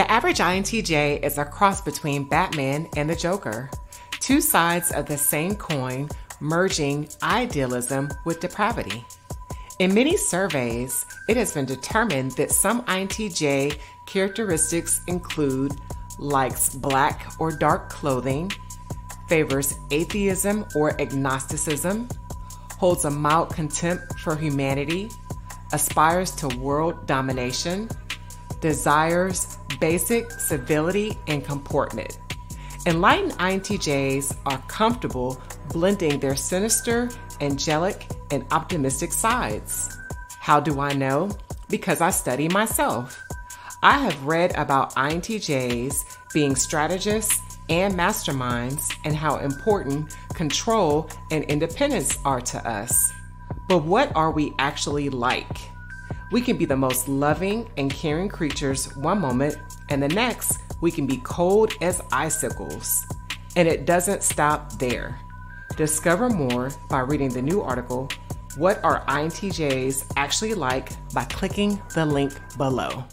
The average INTJ is a cross between Batman and the Joker, two sides of the same coin merging idealism with depravity. In many surveys, it has been determined that some INTJ characteristics include likes black or dark clothing, favors atheism or agnosticism, holds a mild contempt for humanity, aspires to world domination, desires basic civility and comportment. Enlightened INTJs are comfortable blending their sinister, angelic, and optimistic sides. How do I know? Because I study myself. I have read about INTJs being strategists and masterminds and how important control and independence are to us. But what are we actually like? We can be the most loving and caring creatures one moment, and the next, we can be cold as icicles. And it doesn't stop there. Discover more by reading the new article, What Are INTJs Actually Like?, by clicking the link below.